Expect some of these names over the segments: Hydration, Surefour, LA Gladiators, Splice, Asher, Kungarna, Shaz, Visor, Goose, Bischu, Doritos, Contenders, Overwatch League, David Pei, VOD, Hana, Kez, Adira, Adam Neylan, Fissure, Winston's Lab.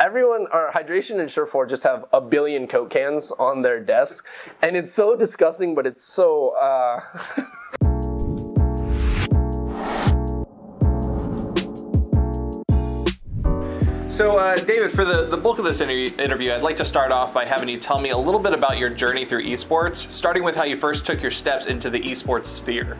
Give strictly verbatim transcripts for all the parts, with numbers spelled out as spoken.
everyone, or Hydration and Surefour just have a billion Coke cans on their desk, and it's so disgusting, but it's so, uh... So, uh, David, for the, the bulk of this inter interview, I'd like to start off by having you tell me a little bit about your journey through esports, starting with how you first took your steps into the esports sphere.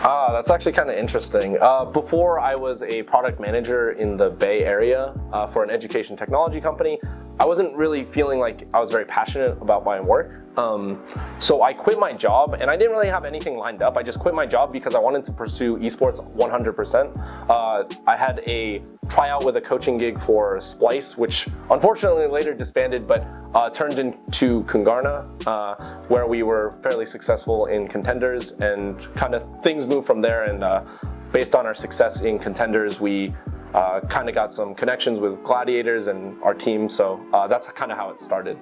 Ah, that's actually kind of interesting. Uh, before I was a product manager in the Bay Area uh, for an education technology company. I wasn't really feeling like I was very passionate about my work. Um, so I quit my job, and I didn't really have anything lined up. I just quit my job because I wanted to pursue esports one hundred percent. Uh, I had a tryout with a coaching gig for Splice, which unfortunately later disbanded, but uh, turned into Kungarna, uh, where we were fairly successful in Contenders, and kind of things moved from there. And uh, based on our success in Contenders, we Uh, kind of got some connections with Gladiators and our team, so uh, that's kind of how it started.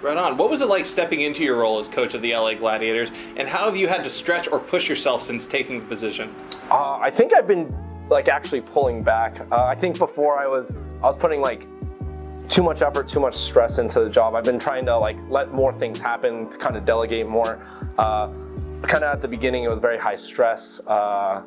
Right on. What was it like stepping into your role as coach of the L A Gladiators, and how have you had to stretch or push yourself since taking the position? Uh, I think I've been like actually pulling back. Uh, I think before I was, I was putting like too much effort, too much stress into the job. I've been trying to like let more things happen, kind of delegate more. Uh, kind of at the beginning, it was very high stress. Uh,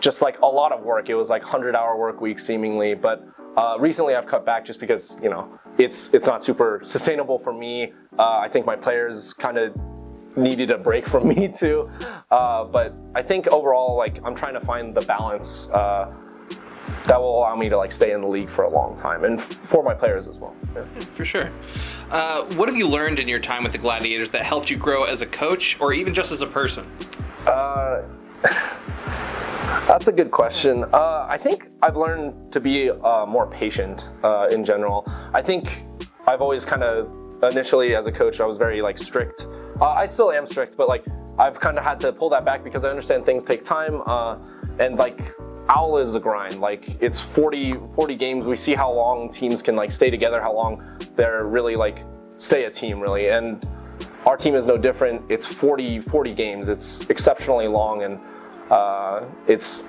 Just like a lot of work. It was like hundred hour work weeks seemingly, but uh, recently I've cut back just because, you know, it's it's not super sustainable for me. Uh, I think my players kind of needed a break from me too. Uh, but I think overall, like I'm trying to find the balance uh, that will allow me to like stay in the league for a long time, and for my players as well. Yeah. Yeah, for sure. Uh, what have you learned in your time with the Gladiators that helped you grow as a coach, or even just as a person? Uh, That's a good question. Uh, I think I've learned to be uh, more patient uh, in general. I think I've always kind of, initially as a coach, I was very like strict. Uh, I still am strict, but like I've kind of had to pull that back because I understand things take time, uh, and like OWL is a grind. Like it's forty, forty games. We see how long teams can like stay together, how long they're really like stay a team really. And our team is no different. It's forty, forty games. It's exceptionally long, and Uh, it's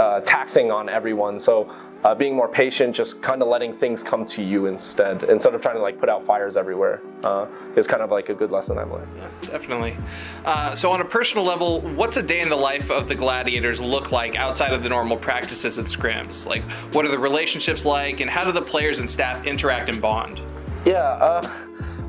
uh, taxing on everyone. So uh, being more patient, just kind of letting things come to you instead, instead of trying to like put out fires everywhere, uh, is kind of like a good lesson I've learned. Yeah, definitely. Uh, so on a personal level, what's a day in the life of the Gladiators look like outside of the normal practices and scrims? Like, what are the relationships like, and how do the players and staff interact and bond? Yeah. Uh,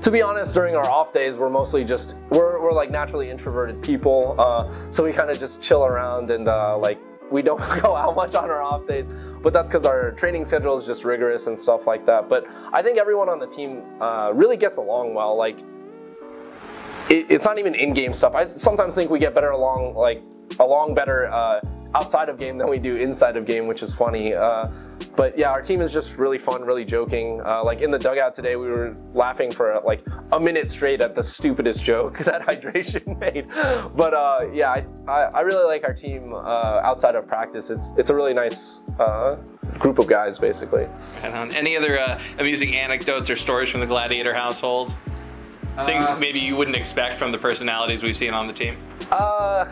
To be honest, during our off days, we're mostly just, we're, we're like naturally introverted people, uh, so we kind of just chill around, and uh, like we don't go out much on our off days, but that's because our training schedule is just rigorous and stuff like that. But I think everyone on the team uh, really gets along well. Like it, it's not even in-game stuff. I sometimes think we get better along, like along better uh, outside of game than we do inside of game, which is funny. Uh, But yeah, our team is just really fun, really joking. Uh, like in the dugout today, we were laughing for like a minute straight at the stupidest joke that Hydration made. But uh, yeah, I, I, I really like our team uh, outside of practice. It's it's a really nice uh, group of guys, basically. Right on. Any other uh, amusing anecdotes or stories from the Gladiator household? Uh, Things maybe you wouldn't expect from the personalities we've seen on the team? Uh,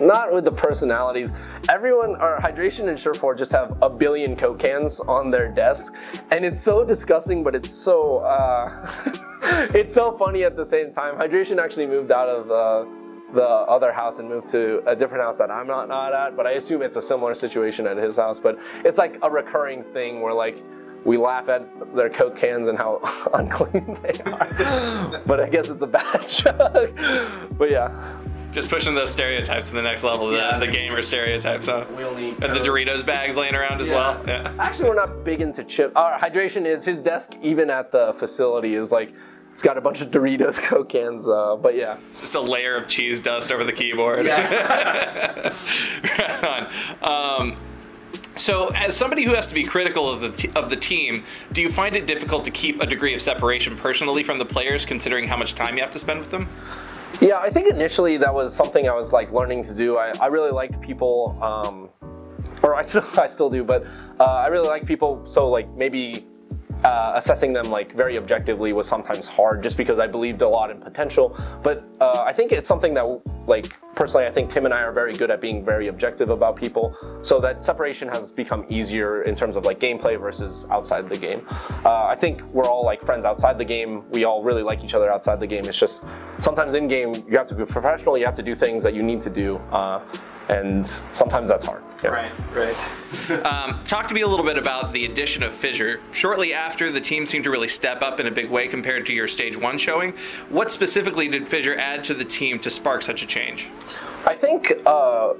Not with the personalities. Everyone, or Hydration and Surefour just have a billion Coke cans on their desk, and it's so disgusting, but it's so uh, it's so funny at the same time. Hydration actually moved out of uh, the other house and moved to a different house that I'm not not at, but I assume it's a similar situation at his house. But it's like a recurring thing where like we laugh at their Coke cans and how unclean they are. But I guess it's a bad joke. But yeah. Just pushing those stereotypes to the next level, the, yeah. the gamer stereotypes, huh? We only and the Doritos bags laying around as yeah. well. Yeah. Actually, we're not big into chip. Our Hydration is, his desk, even at the facility, is like, it's got a bunch of Doritos, Coke cans, uh, but yeah. Just a layer of cheese dust over the keyboard. Yeah. Right on. Um, So as somebody who has to be critical of the, t of the team, do you find it difficult to keep a degree of separation personally from the players, considering how much time you have to spend with them? Yeah, I think initially that was something I was like learning to do. I, I really liked people, um, or I still, I still do, but uh, I really like people. So like maybe uh, assessing them like very objectively was sometimes hard just because I believed a lot in potential. But uh, I think it's something that, like, personally, I think Tim and I are very good at being very objective about people, so that separation has become easier in terms of like gameplay versus outside the game. Uh, I think we're all like friends outside the game. We all really like each other outside the game. It's just sometimes in game you have to be professional. You have to do things that you need to do, uh, and sometimes that's hard. Yeah. Right, right. um, talk to me a little bit about the addition of Fissure. Shortly after, the team seemed to really step up in a big way compared to your stage one showing. What specifically did Fissure add to the team to spark such a change? I think uh,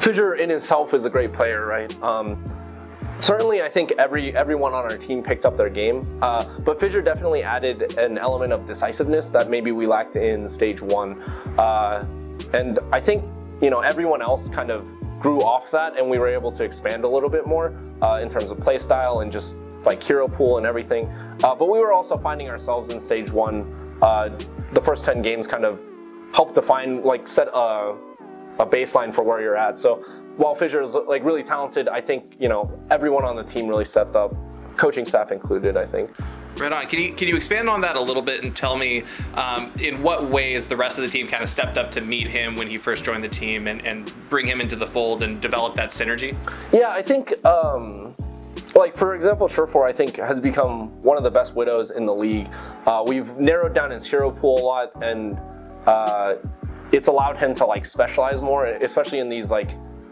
Fissure in itself is a great player, right? Um, certainly, I think every everyone on our team picked up their game, uh, but Fissure definitely added an element of decisiveness that maybe we lacked in stage one. Uh, and I think, you know, everyone else kind of grew off that, and we were able to expand a little bit more uh, in terms of play style and just like hero pool and everything. Uh, but we were also finding ourselves in stage one. Uh, the first ten games kind of help define, like, set a, a baseline for where you're at. So while Fissure is like really talented, I think, you know, everyone on the team really stepped up, coaching staff included, I think. Right on. Can you, can you expand on that a little bit and tell me um, in what ways the rest of the team kind of stepped up to meet him when he first joined the team and, and bring him into the fold and develop that synergy? Yeah, I think, um, like, for example, Surefour, I think, has become one of the best widows in the league. Uh, we've narrowed down his hero pool a lot, and Uh, it's allowed him to like specialize more, especially in these like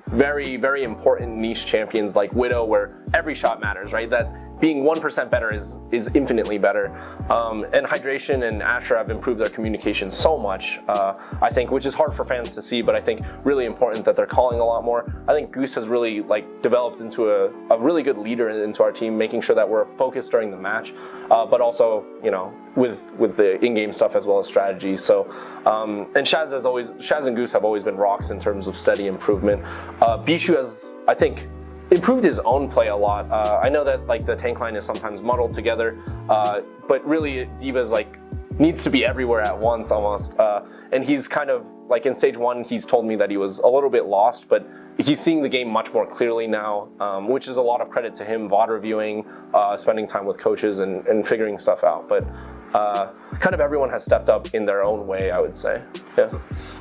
very, very important niche champions like Widow, where every shot matters, right? That being one percent better is, is infinitely better. Um, and Hydration and Asher have improved their communication so much, uh, I think, which is hard for fans to see, but I think really important that they're calling a lot more. I think Goose has really like developed into a, a really good leader into our team, making sure that we're focused during the match, uh, but also, you know, with, with the in-game stuff as well as strategy. So, um, and Shaz has always, Shaz and Goose have always been rocks in terms of steady improvement. Uh, Bishu has, I think, improved his own play a lot. Uh, I know that like the tank line is sometimes muddled together, uh, but really D.Va's like needs to be everywhere at once almost. Uh, and he's kind of like in stage one, he's told me that he was a little bit lost, but he's seeing the game much more clearly now, um, which is a lot of credit to him. V O D reviewing, uh, spending time with coaches, and, and figuring stuff out. But uh, kind of everyone has stepped up in their own way, I would say. Yeah.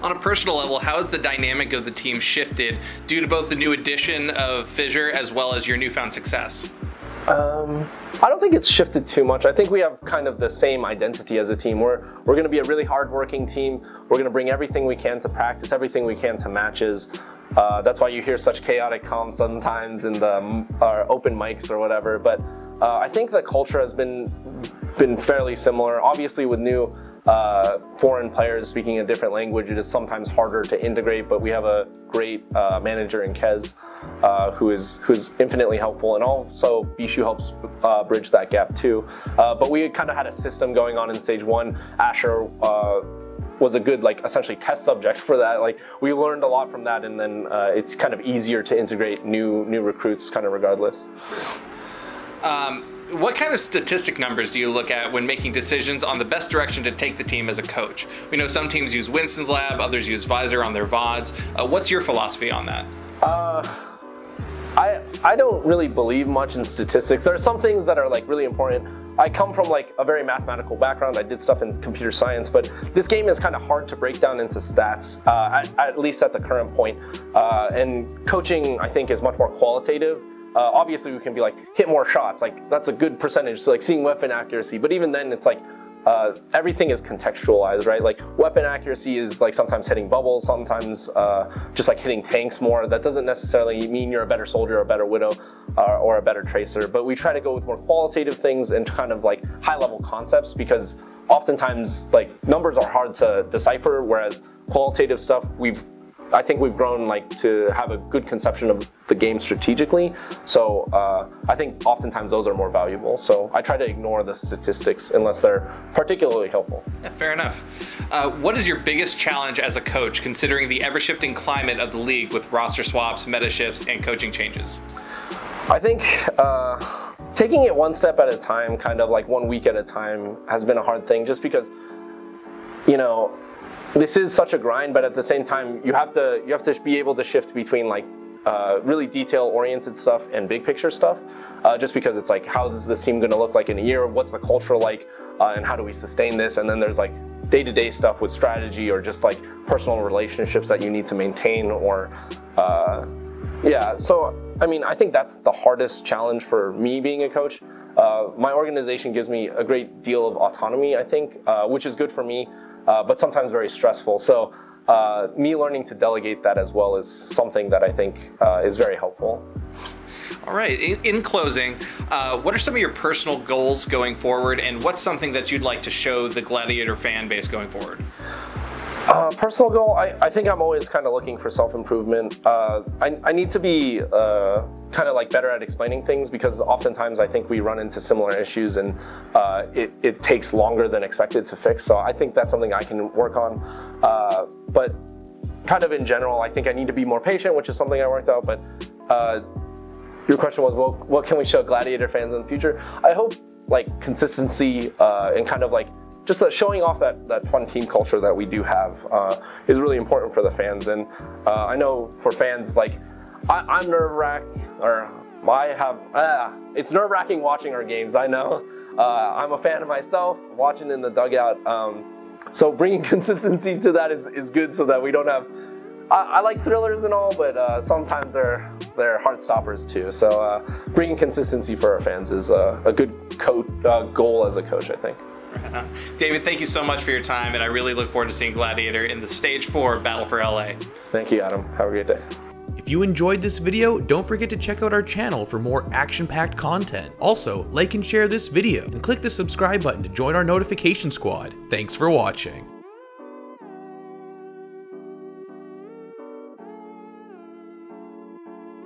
On a personal level, how has the dynamic of the team shifted due to both the new addition of Fissure as well as your newfound success? Um, I don't think it's shifted too much. I think we have kind of the same identity as a team. We're, we're going to be a really hard-working team. We're going to bring everything we can to practice, everything we can to matches. Uh, that's why you hear such chaotic comms sometimes in the uh, open mics or whatever. But uh, I think the culture has been, been fairly similar. Obviously, with new uh, foreign players speaking a different language, it is sometimes harder to integrate, but we have a great uh, manager in Kez. Uh, who is who's infinitely helpful, and also Bishu helps uh, bridge that gap too. Uh, but we kind of had a system going on in stage one. Asher uh, was a good, like, essentially test subject for that. Like, we learned a lot from that, and then uh, it's kind of easier to integrate new new recruits, kind of regardless. Um. What kind of statistic numbers do you look at when making decisions on the best direction to take the team as a coach? We know some teams use Winston's Lab, others use Visor on their V O Ds. Uh, what's your philosophy on that? Uh, I, I don't really believe much in statistics. There are some things that are like really important. I come from like a very mathematical background. I did stuff in computer science, but this game is kind of hard to break down into stats, uh, at, at least at the current point. Uh, and coaching, I think, is much more qualitative. Uh, obviously, we can be like, hit more shots. Like, that's a good percentage. So like seeing weapon accuracy, but even then, it's like, Uh, everything is contextualized, right? Like, weapon accuracy is like sometimes hitting bubbles, sometimes uh, just like hitting tanks more. That doesn't necessarily mean you're a better soldier, or a better widow, uh, or a better tracer. But we try to go with more qualitative things and kind of like high-level concepts, because oftentimes like numbers are hard to decipher. Whereas qualitative stuff, we've I think we've grown like to have a good conception of the game strategically. So uh, I think oftentimes those are more valuable. So I try to ignore the statistics unless they're particularly helpful. Yeah, fair enough. Uh, what is your biggest challenge as a coach, considering the ever-shifting climate of the league with roster swaps, meta shifts, and coaching changes? I think uh, taking it one step at a time, kind of like one week at a time, has been a hard thing, just because, you know, this is such a grind, but at the same time, you have to you have to be able to shift between like uh, really detail-oriented stuff and big picture stuff. uh, just because it's like, how is this team going to look like in a year? What's the culture like? Uh, and how do we sustain this? And then there's like day-to-day stuff with strategy or just like personal relationships that you need to maintain or, uh, yeah. So, I mean, I think that's the hardest challenge for me being a coach. Uh, my organization gives me a great deal of autonomy, I think, uh, which is good for me, uh, but sometimes very stressful. So uh, me learning to delegate that as well is something that I think uh, is very helpful. All right, in, in closing, uh, what are some of your personal goals going forward, and what's something that you'd like to show the Gladiator fan base going forward? Uh, personal goal, I, I think I'm always kind of looking for self-improvement. Uh, I, I need to be uh, kind of like better at explaining things, because oftentimes I think we run into similar issues and uh, it, it takes longer than expected to fix. So I think that's something I can work on. Uh, but kind of in general, I think I need to be more patient, which is something I worked out. But uh, your question was, well, what can we show Gladiator fans in the future? I hope like consistency uh, and kind of like just showing off that, that fun team culture that we do have uh, is really important for the fans. And uh, I know for fans, like, I, I'm nerve-wracked, or I have, ah, it's nerve-wracking watching our games, I know. Uh, I'm a fan of myself, watching in the dugout. Um, so bringing consistency to that is, is good, so that we don't have, I, I like thrillers and all, but uh, sometimes they're, they're heart stoppers too. So uh, bringing consistency for our fans is uh, a good co uh, goal as a coach, I think. David, thank you so much for your time, and I really look forward to seeing Gladiator in the stage four Battle for L A. Thank you, Adam. Have a great day. If you enjoyed this video, don't forget to check out our channel for more action-packed content. Also, like and share this video, and click the subscribe button to join our notification squad. Thanks for watching.